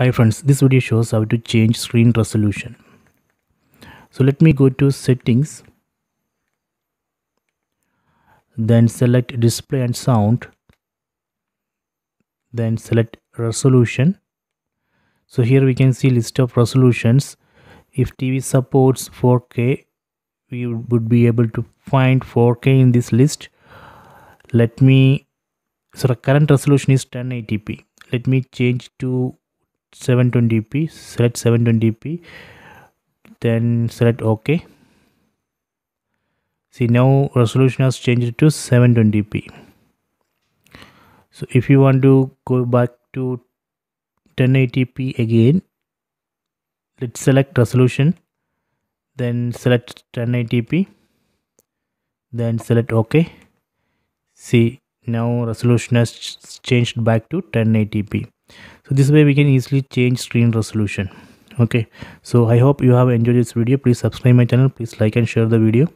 Hi friends, this video shows how to change screen resolution. So let me go to settings, then select display and sound, then select resolution. So here we can see list of resolutions. If TV supports 4K, we would be able to find 4K in this list. So the current resolution is 1080p. Let me change to 720p, select 720p, then select OK. See, now resolution has changed to 720p. So if you want to go back to 1080p again, let's select resolution, then select 1080p, then select OK. See, now resolution has changed back to 1080p. So this way we can easily change screen resolution. Okay, so I hope you have enjoyed this video. Please subscribe my channel, please like and share the video.